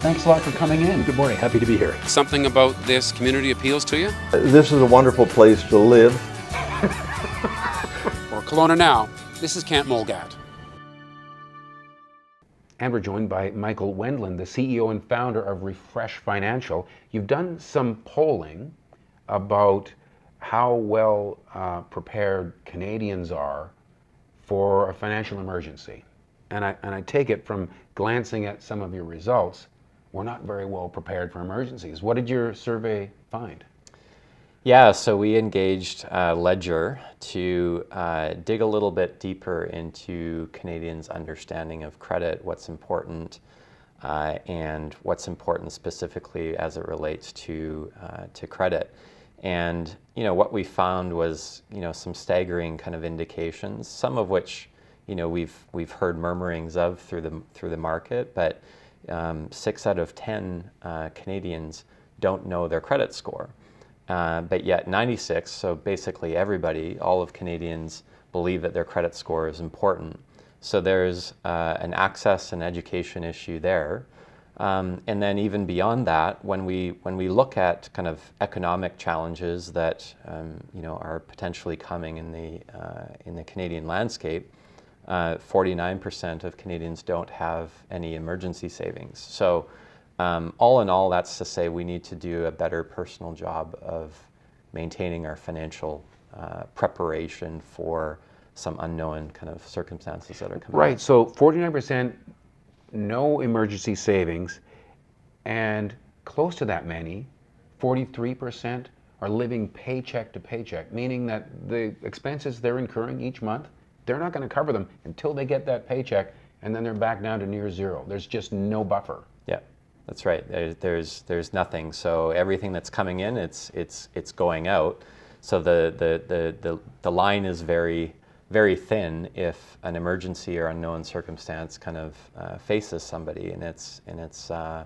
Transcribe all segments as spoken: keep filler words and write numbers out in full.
Thanks a lot for coming in. Good morning. Happy to be here. Something about this community appeals to you? This is a wonderful place to live. For Kelowna Now, this is Camp Mulgat. And we're joined by Michael Wendland, the C E O and founder of Refresh Financial. You've done some polling about how well uh, prepared Canadians are for a financial emergency. And I, and I take it from glancing at some of your results, we're not very well prepared for emergencies. What did your survey find? Yeah, so we engaged uh, Ledger to uh, dig a little bit deeper into Canadians' understanding of credit, what's important, uh, and what's important specifically as it relates to uh, to credit. And you know what we found was you know some staggering kind of indications, some of which you know we've we've heard murmurings of through the through the market, but um, six out of ten uh, Canadians don't know their credit score. Uh, but yet ninety-six, so basically everybody, all of Canadians, believe that their credit score is important. So there's uh, an access and education issue there. Um, and then even beyond that, when we, when we look at kind of economic challenges that um, you know, are potentially coming in the, uh, in the Canadian landscape, uh, forty-nine percent of Canadians don't have any emergency savings. So, Um, all in all, that's to say we need to do a better personal job of maintaining our financial uh, preparation for some unknown kind of circumstances that are coming. Right, up. So forty-nine percent no emergency savings, and close to that many, forty-three percent are living paycheck to paycheck, meaning that the expenses they're incurring each month, they're not going to cover them until they get that paycheck, and then they're back down to near zero. There's just no buffer. Yeah. That's right. There's there's nothing. So everything that's coming in, it's it's it's going out. So the the the the, the line is very very thin if an emergency or unknown circumstance kind of uh, faces somebody, and it's and it's uh,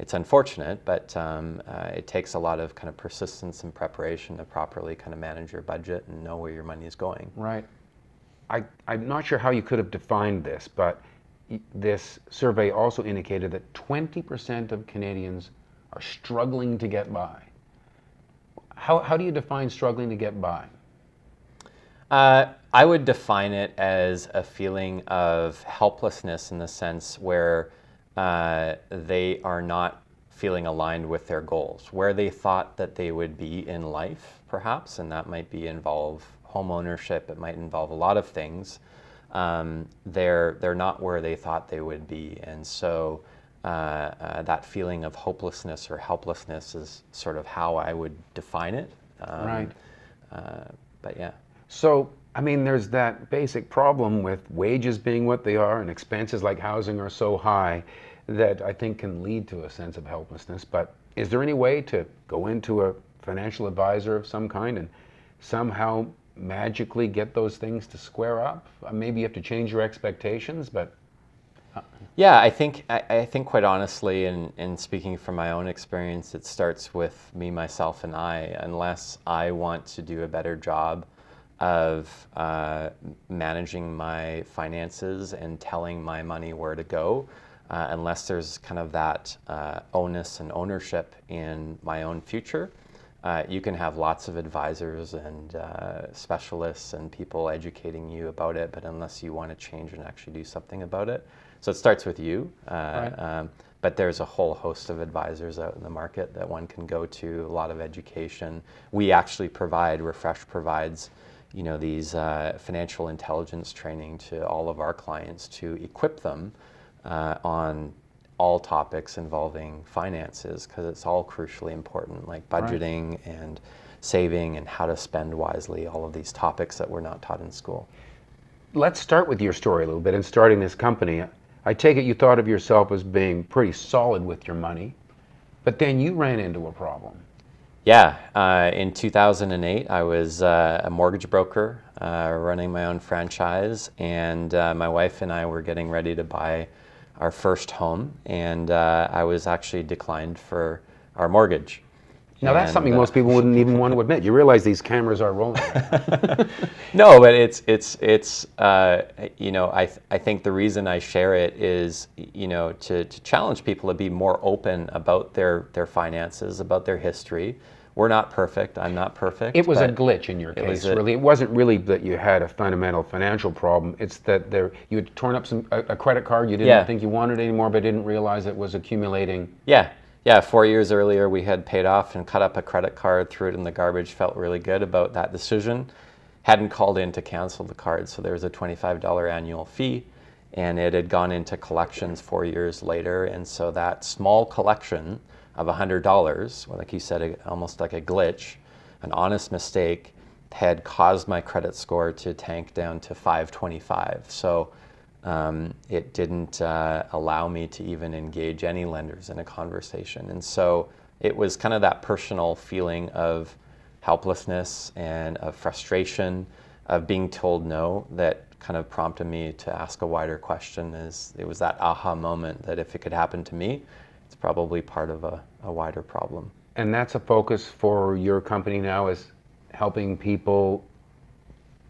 it's unfortunate, but um, uh, it takes a lot of kind of persistence and preparation to properly kind of manage your budget and know where your money is going. Right. I I'm not sure how you could have defined this, but. This survey also indicated that twenty percent of Canadians are struggling to get by. How, how do you define struggling to get by? Uh, I would define it as a feeling of helplessness in the sense where uh, they are not feeling aligned with their goals, where they thought that they would be in life, perhaps, and that might be involve home ownership, it might involve a lot of things. Um, they're they're not where they thought they would be, and so uh, uh, that feeling of hopelessness or helplessness is sort of how I would define it. Um, right. Uh, but yeah. So I mean, there's that basic problem with wages being what they are, and expenses like housing are so high that I think can lead to a sense of helplessness. But is there any way to go into a financial advisor of some kind and somehow magically get those things to square up? Maybe you have to change your expectations, but uh. yeah, I think I, I think quite honestly, and and speaking from my own experience, it starts with me, myself, and I. Unless I want to do a better job of uh, managing my finances and telling my money where to go, uh, unless there's kind of that uh, onus and ownership in my own future. Uh, you can have lots of advisors and uh, specialists and people educating you about it, but unless you want to change and actually do something about it. So it starts with you, uh, right. um, but there's a whole host of advisors out in the market that one can go to, a lot of education. We actually provide, Refresh provides, you know, these uh, financial intelligence training to all of our clients to equip them uh, on all topics involving finances, because it's all crucially important, like budgeting right. and saving and how to spend wisely, all of these topics that we're not taught in school. Let's start with your story a little bit in starting this company. I take it you thought of yourself as being pretty solid with your money, but then you ran into a problem. Yeah, uh, in two thousand eight, I was uh, a mortgage broker uh, running my own franchise, and uh, my wife and I were getting ready to buy our first home, and uh, I was actually declined for our mortgage. Now that's and, something uh, most people wouldn't even want to admit. You realize these cameras are rolling. No, but it's it's it's uh, you know I th I think the reason I share it is you know to to challenge people to be more open about their their finances, about their history. We're not perfect. I'm not perfect. It was a glitch in your case, it a, really. It wasn't really that you had a fundamental financial problem. It's that there you had torn up some a, a credit card you didn't yeah. think you wanted anymore, but didn't realize it was accumulating. Yeah. Yeah, four years earlier we had paid off and cut up a credit card, threw it in the garbage, felt really good about that decision. Hadn't called in to cancel the card, so there was a twenty-five dollar annual fee, and it had gone into collections four years later, and so that small collection of one hundred dollars, well, like you said, a, almost like a glitch, an honest mistake, had caused my credit score to tank down to five twenty-five. So. Um, it didn't uh, allow me to even engage any lenders in a conversation. And so it was kind of that personal feeling of helplessness and of frustration, of being told no, that kind of prompted me to ask a wider question. Is it was that aha moment that if it could happen to me, it's probably part of a, a wider problem. And that's a focus for your company now, is helping people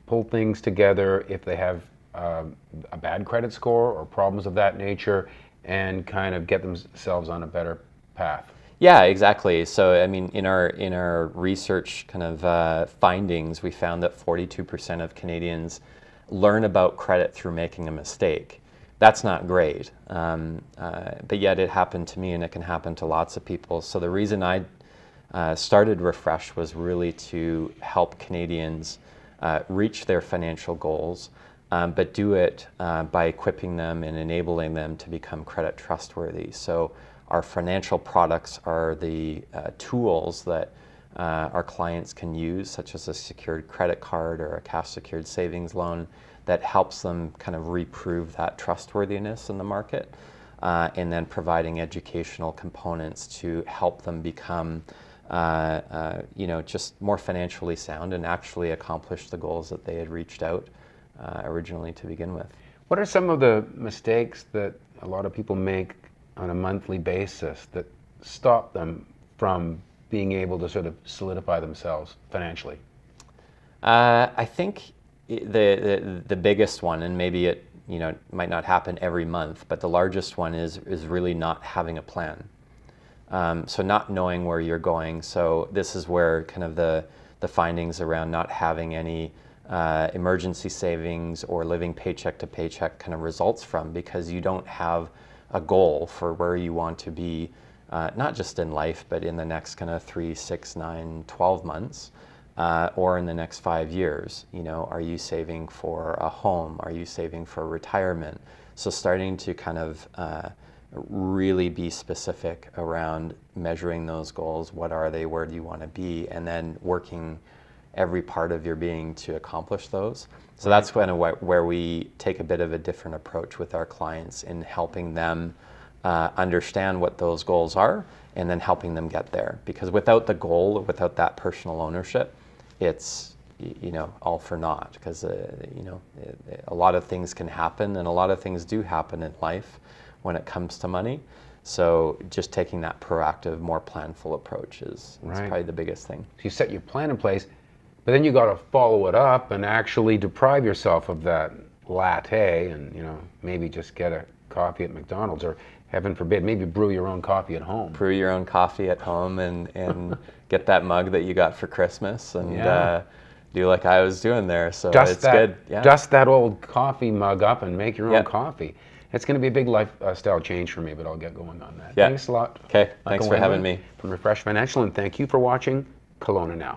pull things together if they have Uh, a bad credit score or problems of that nature, and kind of get themselves on a better path. Yeah, exactly. So I mean, in our in our research kind of uh, findings, we found that forty-two percent of Canadians learn about credit through making a mistake. That's not great, um, uh, but yet it happened to me, and it can happen to lots of people. So the reason I uh, started Refresh was really to help Canadians uh, reach their financial goals. Um, but do it uh, by equipping them and enabling them to become credit trustworthy. So our financial products are the uh, tools that uh, our clients can use, such as a secured credit card or a cash secured savings loan, that helps them kind of reprove that trustworthiness in the market, uh, and then providing educational components to help them become uh, uh, you know, just more financially sound and actually accomplish the goals that they had reached out Uh, originally to begin with. What are some of the mistakes that a lot of people make on a monthly basis that stop them from being able to sort of solidify themselves financially? Uh, I think the, the the biggest one, and maybe it you know might not happen every month, but the largest one is is really not having a plan. Um, so not knowing where you're going. So this is where kind of the the findings around not having any Uh, emergency savings or living paycheck to paycheck kind of results from, because you don't have a goal for where you want to be, uh, not just in life, but in the next kind of three, six, nine, twelve months, uh, or in the next five years. You know, are you saving for a home? Are you saving for retirement? So starting to kind of uh, really be specific around measuring those goals. What are they? Where do you want to be? And then working every part of your being to accomplish those. So that's kind of where we take a bit of a different approach with our clients in helping them uh, understand what those goals are, and then helping them get there. Because without the goal, without that personal ownership, it's you know all for naught. Because uh, you know a lot of things can happen, and a lot of things do happen in life when it comes to money. So just taking that proactive, more planful approach is, right. is probably the biggest thing. So you set your plan in place. But then you got to follow it up and actually deprive yourself of that latte, and you know maybe just get a coffee at McDonald's, or heaven forbid, maybe brew your own coffee at home. Brew your own coffee at home, and and get that mug that you got for Christmas, and yeah. uh, do like I was doing there. So dust it's that, good. Yeah. Dust that old coffee mug up and make your yep. own coffee. It's going to be a big lifestyle change for me, but I'll get going on that. Yep. Thanks a lot. Okay. Thanks for having me. From Refresh Financial, and thank you for watching Kelowna Now.